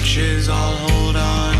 torches all hold on.